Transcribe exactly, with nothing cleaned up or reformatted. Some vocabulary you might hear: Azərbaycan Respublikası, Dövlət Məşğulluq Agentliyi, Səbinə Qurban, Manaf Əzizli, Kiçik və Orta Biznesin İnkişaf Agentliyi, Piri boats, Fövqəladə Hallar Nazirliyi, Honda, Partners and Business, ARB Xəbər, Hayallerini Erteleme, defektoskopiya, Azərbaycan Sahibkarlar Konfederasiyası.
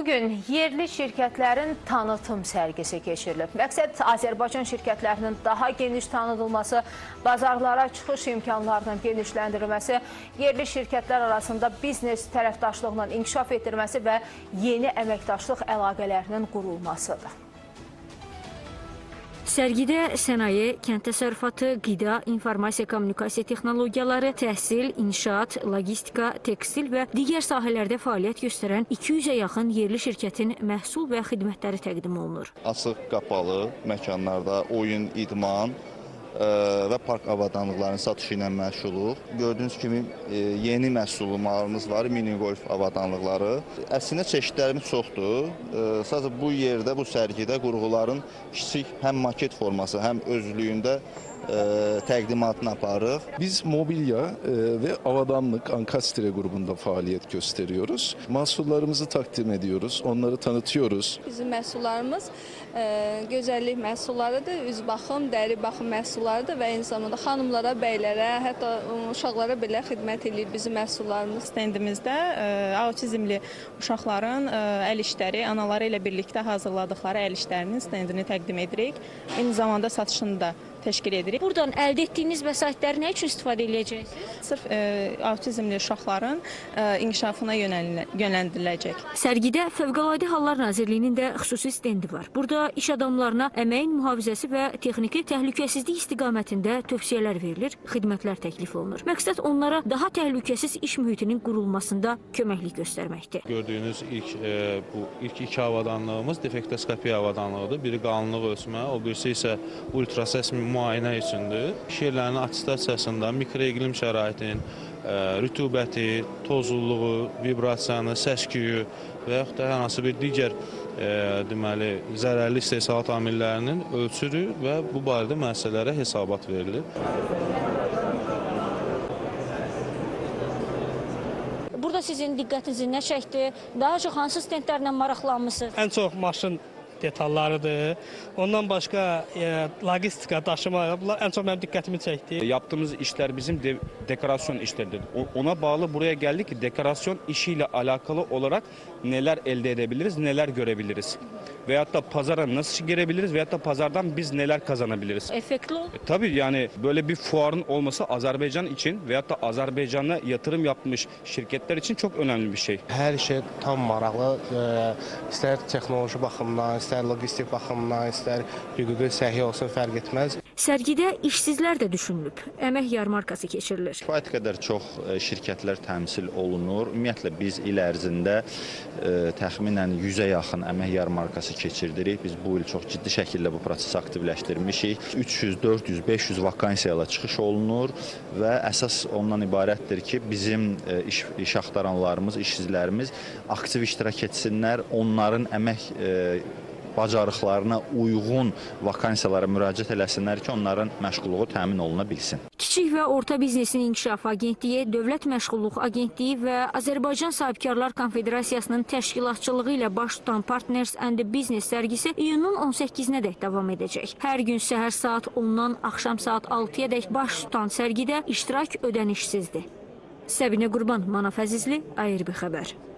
Bugün yerli şirkətlərin tanıtım sərgisi keçirilib. Məqsəd Azərbaycan şirkətlərinin daha geniş tanıdılması, bazarlara çıxış imkanlarının genişləndirilməsi, yerli şirkətlər arasında biznes tərəfdaşlığının inkişaf etdirilməsi və yeni əməkdaşlıq əlaqələrinin qurulmasıdır. Sərgidə sənaye, kənd təsərrüfatı, qida, informasiya kommunikasiya texnologiyaları, təhsil, inşaat, logistika, tekstil və digər sahələrdə fəaliyyət göstərən iki yüzə yaxın yerli şirkətin məhsul və xidmətləri təqdim olunur. Açıq, qapalı məkanlarda oyun, idman və park avadanlıqlarının satışı ilə məşğuluq. Gördüyünüz kimi yeni məhsullarımız var, mini golf avadanlıqları. Əslində çeşidlərimiz çoxdur. Sadəcə bu yerdə, bu sərgidə qurğuların kiçik həm maket forması, həm özlüyündə təqdimatını aparırıq. Biz mobilya və avadanlıq ankastre qrupunda fəaliyyət göstəriyoruz. Məhsullarımızı takdim ediyoruz, onları tanıtıyoruz. Bizim məhsullarımız gözəllik məhsullarıdır, üz baxım, dəri baxım məhsullarıdır və eyni zamanda xanımlara, bəylərə, hətta uşaqlara belə xidmət edir bizim məhsullarımız. Stendimizdə autizmli uşaqların əl işləri, anaları ilə birlikdə hazırladıqları əl işlərinin stendini təqdim edirik. Eyni zamanda satışını da təşkil edirik. Buradan əldə etdiyiniz vəsaitləri nə üçün istifadə edəcəksiniz? Sırf e, autizmli uşaqların e, inkişafına yönləndiriləcək. Sərgidə Fövqəladə Hallar Nazirliyinin də xüsusi stendi var. Burada iş adamlarına əməyin mühafizəsi və texniki təhlükəsizlik istiqamətində tövsiyələr verilir, xidmətlər təklif olunur. Məqsəd onlara daha təhlükəsiz iş mühitinin qurulmasında köməklik göstərməkdir. Gördüyünüz ilk e, bu ilk iki avadanlığımız defektoskopiya avadanlığıdır. Biri qalınlıq ölçmə, o birisi isə ultrasəs müayinə üçündür. İş yerlərinin attestasiyasında mikroiqlim şəraitinin rütubəti, tozluluğu, vibrasiyanı, səsküyü və yaxud da hər hansı bir digər deməli, zərərli istehsalat amillərinin ölçülür və bu barədə müəssisələrə hesabat verilir. Burada sizin diqqətinizi nə çəkdi? Daha çox hansı stendlərlə maraqlanmışsınız? Ən çox maşın detallarıdır. Ondan başqa e, logistika, daşıma, bunlar en çok benim dikkatimi çekti. Yaptığımız işler bizim de, dekorasyon işleridir. Ona bağlı buraya geldik ki dekorasyon işiyle alakalı olarak neler elde edebiliriz, neler görebiliriz. Veyahut da pazara nasıl girebiliriz veyahut da pazardan biz neler kazanabiliriz. Efektli. E, tabii yani böyle bir fuarın olması Azerbaycan için veyahut da Azerbaycan'a yatırım yapmış şirketler için çok önemli bir şey. Her şey tam maraqlı. E, ister teknoloji bakımından, istər logistik baxımından, istər hüquqi səhiyyə olsun, fərq etməz. Sərgidə işsizlər də düşünülüb. Əmək yarmarkası keçirilir. Kifayət qədər çox şirkətlər təmsil olunur. Ümumiyyətlə biz il ərzində e, təxminən yüzə yaxın əmək yarmarkası keçirdirik. Biz bu il çox ciddi şəkildə bu prosesi aktivləşdirmişik. üç yüz, dörd yüz, beş yüz vakansiyalarla çıxış olunur və əsas ondan ibarətdir ki, bizim iş, iş axtaranlarımız, işsizlərimiz aktiv iştirak etsinlər, onların əmək e, bacarıqlarına uyğun vakansiyalara müraciət eləsinlər ki, onların məşğulluğu təmin oluna bilsin. Kiçik və Orta Biznesin İnkişaf Agentliyi, Dövlət Məşğulluq Agentliyi və Azərbaycan Sahibkarlar Konfederasiyasının təşkilatçılığı ilə baş tutan Partners and Business sərgisi iyunun on səkkizinə dək davam edəcək. Hər gün səhər saat ondan axşam saat altıya dək baş tutan sərgidə iştirak ödənişsizdir. Səbinə Qurban, Manaf Əzizli, A R B Xəbər.